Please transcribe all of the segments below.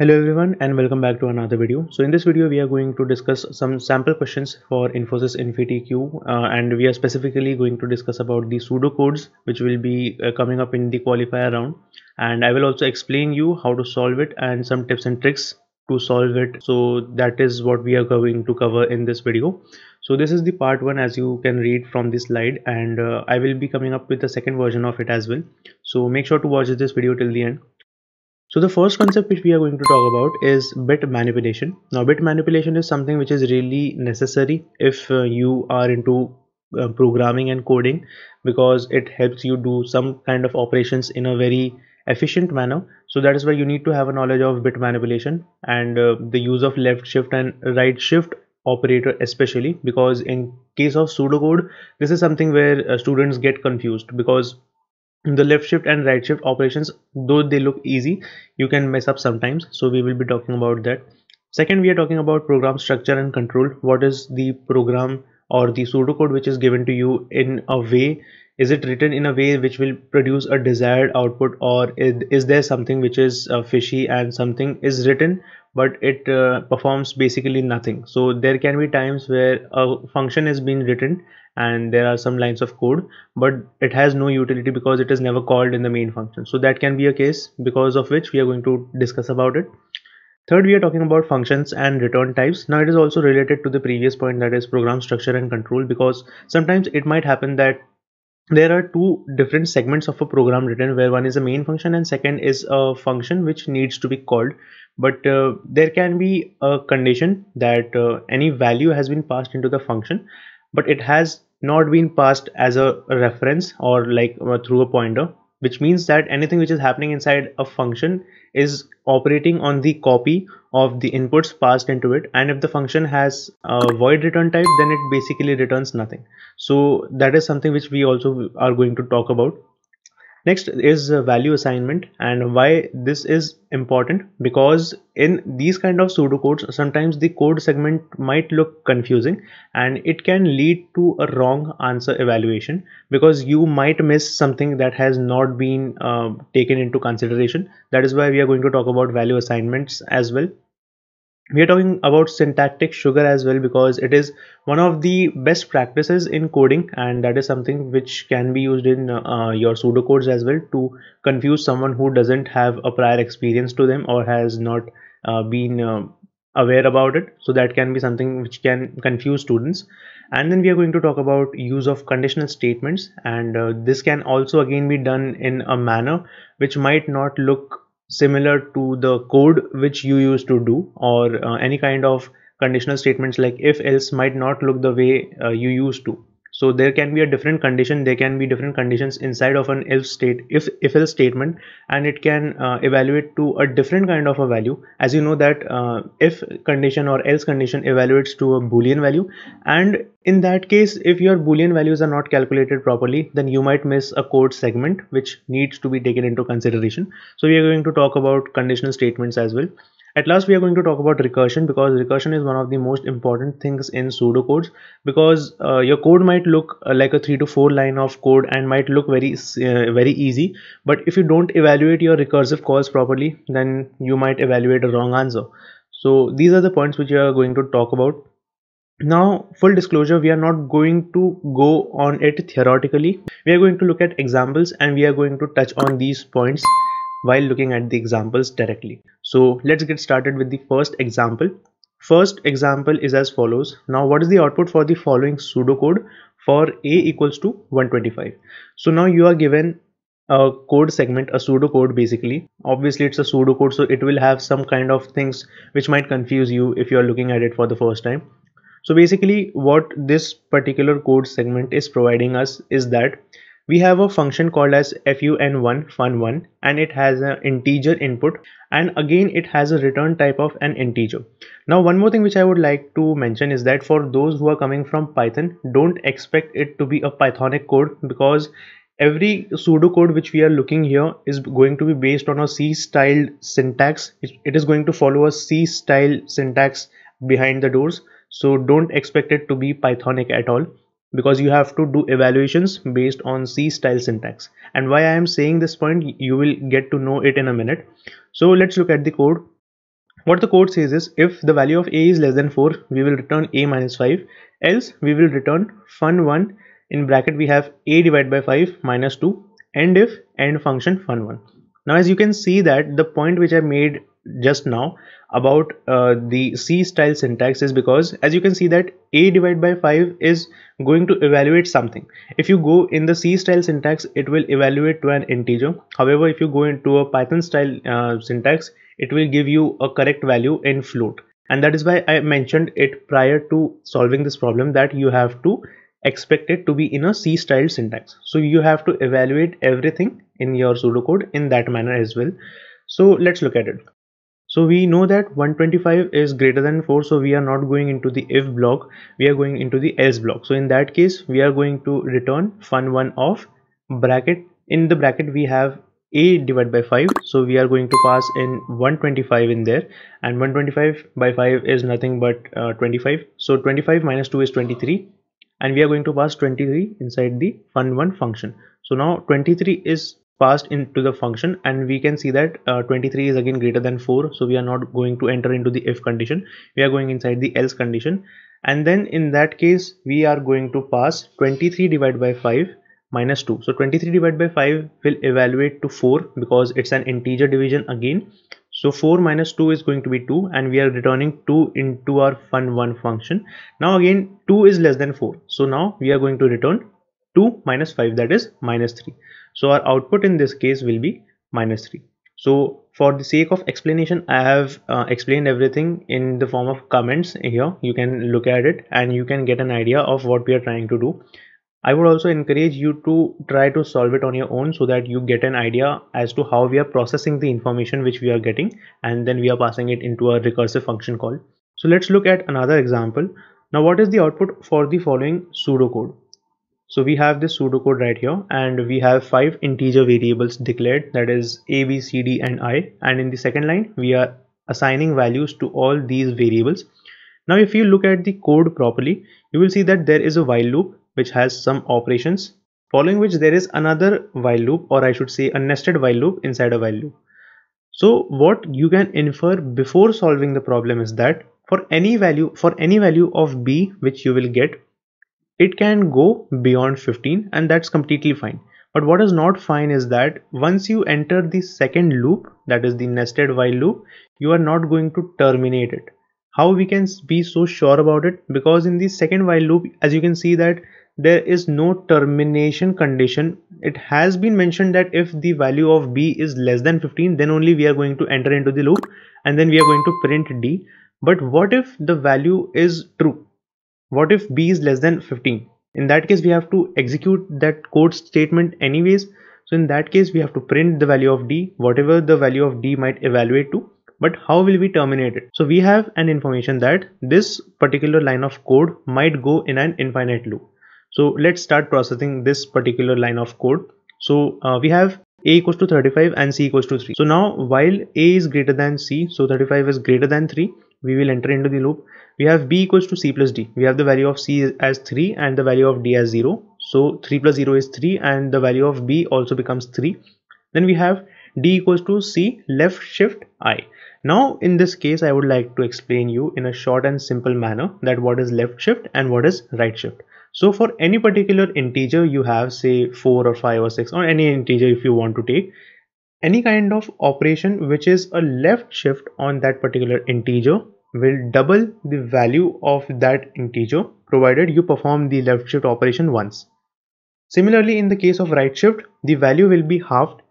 Hello everyone and welcome back to another video. So in this video we are going to discuss some sample questions for Infosys InfyTQ and we are specifically going to discuss about the pseudocodes which will be coming up in the qualifier round, and I will also explain you how to solve it and some tips and tricks to solve it. So that is what we are going to cover in this video. So this is the part one, as you can read from the slide, and I will be coming up with the second version of it as well. So make sure to watch this video till the end. So the first concept which we are going to talk about is bit manipulation. Now bit manipulation is something which is really necessary if you are into programming and coding, because it helps you do some kind of operations in a very efficient manner. So that is why you need to have a knowledge of bit manipulation and the use of left shift and right shift operator, especially because in case of pseudocode this is something where students get confused, because the left shift and right shift operations, though they look easy, you can mess up sometimes. So we will be talking about that. Second, we are talking about program structure and control. What is the program or the pseudocode which is given to you in a way? Is it written in a way which will produce a desired output, or is there something which is fishy and something is written but it performs basically nothing? So there can be times where a function is being written and there are some lines of code but it has no utility because it is never called in the main function. So that can be a case because of which we are going to discuss about it. Third, we are talking about functions and return types. Now it is also related to the previous point, that is program structure and control, because sometimes it might happen that there are two different segments of a program written, where one is a main function and second is a function which needs to be called. But there can be a condition that any value has been passed into the function but it has not been passed as a reference or like through a pointer, which means that anything which is happening inside a function is operating on the copy of the inputs passed into it, and if the function has a void return type then it basically returns nothing. So that is something which we also are going to talk about. Next is value assignment, and why this is important, because in these kind of pseudocodes sometimes the code segment might look confusing and it can lead to a wrong answer evaluation, because you might miss something that has not been taken into consideration. That is why we are going to talk about value assignments as well. We are talking about syntactic sugar as well, because it is one of the best practices in coding, and that is something which can be used in your pseudocodes as well to confuse someone who doesn't have a prior experience to them or has not been aware about it. So that can be something which can confuse students. And then we are going to talk about use of conditional statements, and this can also again be done in a manner which might not look similar to the code which you used to do, or any kind of conditional statements like if else might not look the way you used to. So there can be a different condition, there can be different conditions inside of an if else statement, and it can evaluate to a different kind of a value. As you know that if condition or else condition evaluates to a Boolean value, and in that case if your Boolean values are not calculated properly then you might miss a code segment which needs to be taken into consideration. So we are going to talk about conditional statements as well. At last we are going to talk about recursion, because recursion is one of the most important things in pseudocodes, because your code might look like a 3 to 4 line of code and might look very easy, but if you don't evaluate your recursive calls properly then you might evaluate a wrong answer. So these are the points which we are going to talk about. Now full disclosure, we are not going to go on it theoretically, we are going to look at examples and we are going to touch on these points while looking at the examples directly. So let's get started with the first example. First example is as follows. Now what is the output for the following pseudocode for A equals to 125? So now you are given a code segment, a pseudocode basically. Obviously it's a pseudocode, so it will have some kind of things which might confuse you if you are looking at it for the first time. So basically what this particular code segment is providing us is that we have a function called as fun1, and it has an integer input, and again it has a return type of an integer. Now one more thing which I would like to mention is that for those who are coming from Python, don't expect it to be a Pythonic code, because every pseudocode which we are looking here is going to be based on a C-style syntax. It is going to follow a C-style syntax behind the doors, so don't expect it to be Pythonic at all, because you have to do evaluations based on C style syntax. And why I am saying this point, you will get to know it in a minute. So let's look at the code. What the code says is, if the value of a is less than 4, we will return a minus 5, else we will return fun1, in bracket we have a divided by 5 minus 2, and if end function fun1. Now as you can see that the point which I made just now about the C style syntax is because, as you can see, that a divided by 5 is going to evaluate something. If you go in the C style syntax, it will evaluate to an integer. However, if you go into a Python style syntax, it will give you a correct value in float. And that is why I mentioned it prior to solving this problem, that you have to expect it to be in a C style syntax. So you have to evaluate everything in your pseudocode in that manner as well. So let's look at it. So we know that 125 is greater than 4, so we are not going into the if block, we are going into the else block. So in that case, we are going to return fun1 of bracket, in the bracket we have a divided by 5, so we are going to pass in 125 in there, and 125 by 5 is nothing but 25, so 25 minus 2 is 23, and we are going to pass 23 inside the fun1 function. So now 23 is passed into the function, and we can see that 23 is again greater than 4, so we are not going to enter into the if condition, we are going inside the else condition, and then in that case we are going to pass 23 divided by 5 minus 2. So 23 divided by 5 will evaluate to 4 because it's an integer division again, so 4 minus 2 is going to be 2, and we are returning 2 into our fun1 function. Now again 2 is less than 4, so now we are going to return 2 minus 5, that is minus 3. So our output in this case will be minus 3. So for the sake of explanation, I have explained everything in the form of comments here. You can look at it and you can get an idea of what we are trying to do. I would also encourage you to try to solve it on your own so that you get an idea as to how we are processing the information which we are getting, and then we are passing it into a recursive function call. So let's look at another example. Now what is the output for the following pseudocode? So we have this pseudocode right here, and we have 5 integer variables declared, that is a, b, c, d and i, and in the second line we are assigning values to all these variables. Now if you look at the code properly, you will see that there is a while loop which has some operations, following which there is another while loop, or I should say a nested while loop inside a while loop. So what you can infer before solving the problem is that for any value of b which you will get, it can go beyond 15, and that's completely fine. But what is not fine is that once you enter the second loop, that is the nested while loop, you are not going to terminate it. How we can be so sure about it? Because in the second while loop, as you can see, that there is no termination condition. It has been mentioned that if the value of b is less than 15, then only we are going to enter into the loop, and then we are going to print d. But what if the value is true? What if b is less than 15? In that case, we have to execute that code statement anyways. So in that case, we have to print the value of d, whatever the value of d might evaluate to. But how will we terminate it? So we have an information that this particular line of code might go in an infinite loop. So let's start processing this particular line of code. So we have a equals to 35 and c equals to 3. So now while a is greater than c, so 35 is greater than 3, we will enter into the loop. We have b equals to c plus d. We have the value of c as 3 and the value of d as 0. So 3 plus 0 is 3 and the value of b also becomes 3. Then we have d equals to c left shift I. Now in this case, I would like to explain you in a short and simple manner that what is left shift and what is right shift. So for any particular integer you have, say 4 or 5 or 6, or any integer if you want to take, any kind of operation which is a left shift on that particular integer will double the value of that integer, provided you perform the left shift operation once. Similarly, in the case of right shift, the value will be halved,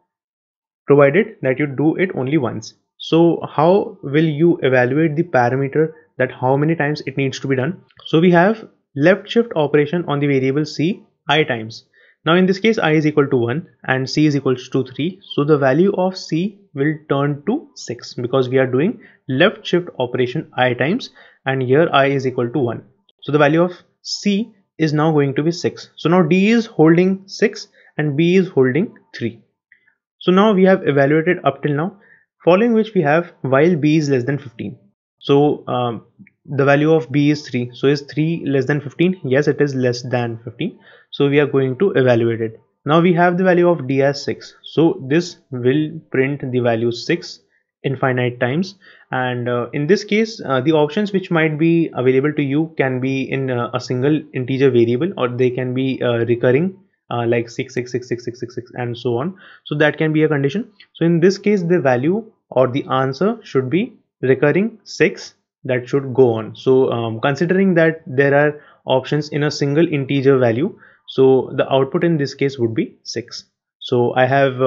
provided that you do it only once. So how will you evaluate the parameter, that how many times it needs to be done? So we have left shift operation on the variable c I times. Now in this case, I is equal to 1 and c is equal to 3. So the value of c will turn to 6 because we are doing left shift operation I times, and here I is equal to 1. So the value of c is now going to be 6. So now d is holding 6 and b is holding 3. So now we have evaluated up till now, following which we have while b is less than 15. So the value of b is 3. So is 3 less than 15? Yes, it is less than 15. So we are going to evaluate it. Now we have the value of d as 6. So this will print the value 6 infinite times, and in this case the options which might be available to you can be in a single integer variable, or they can be recurring, like 6666666 and so on. So that can be a condition. So in this case the value or the answer should be recurring 6. That should go on. So considering that there are options in a single integer value, so the output in this case would be 6. So I have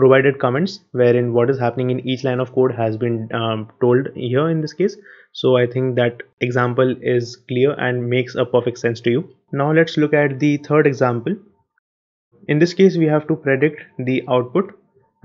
provided comments wherein what is happening in each line of code has been told here in this case. So I think that example is clear and makes a perfect sense to you. Now let's look at the third example. In this case we have to predict the output,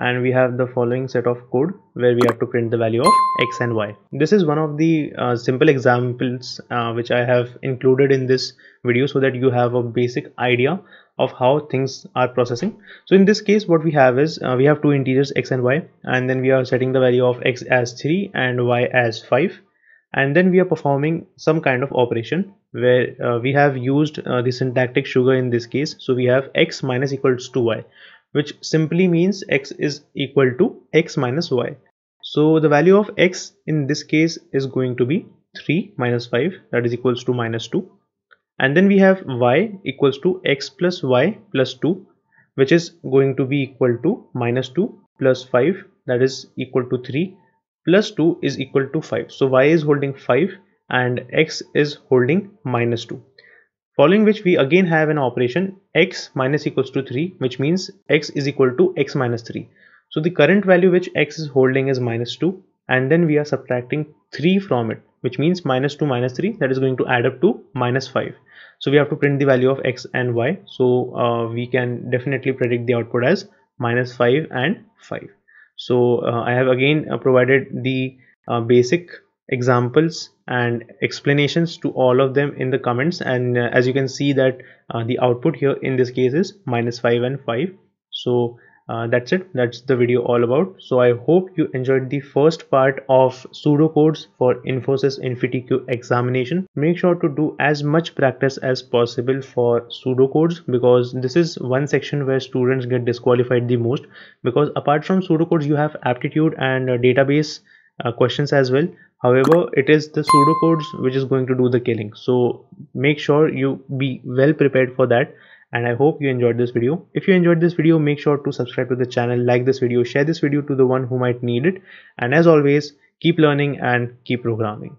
and we have the following set of code where we have to print the value of x and y. This is one of the simple examples which I have included in this video so that you have a basic idea of how things are processing. So in this case what we have is we have two integers x and y, and then we are setting the value of x as 3 and y as 5, and then we are performing some kind of operation where we have used the syntactic sugar in this case. So we have x minus equals to y, which simply means x is equal to x minus y. So the value of x in this case is going to be 3 minus 5, that is equals to minus 2. And then we have y equals to x plus y plus 2, which is going to be equal to minus 2 plus 5, that is equal to 3 plus 2 is equal to 5. So y is holding 5 and x is holding minus 2. Following which we again have an operation x minus equals to 3, which means x is equal to x minus 3. So the current value which x is holding is minus 2, and then we are subtracting 3 from it, which means minus 2 minus 3, that is going to add up to minus 5. So we have to print the value of x and y. So we can definitely predict the output as minus 5 and 5. So I have again provided the basic examples and explanations to all of them in the comments, and as you can see that the output here in this case is minus 5 and 5. So that's it, that's the video all about. So I hope you enjoyed the first part of pseudocodes for Infosys InfyTQ examination. Make sure to do as much practice as possible for pseudocodes, because this is one section where students get disqualified the most, because apart from pseudocodes you have aptitude and database questions as well. However, it is the pseudocodes which is going to do the killing. So make sure you be well prepared for that. And I hope you enjoyed this video. If you enjoyed this video, make sure to subscribe to the channel, like this video, share this video to the one who might need it. And as always, keep learning and keep programming.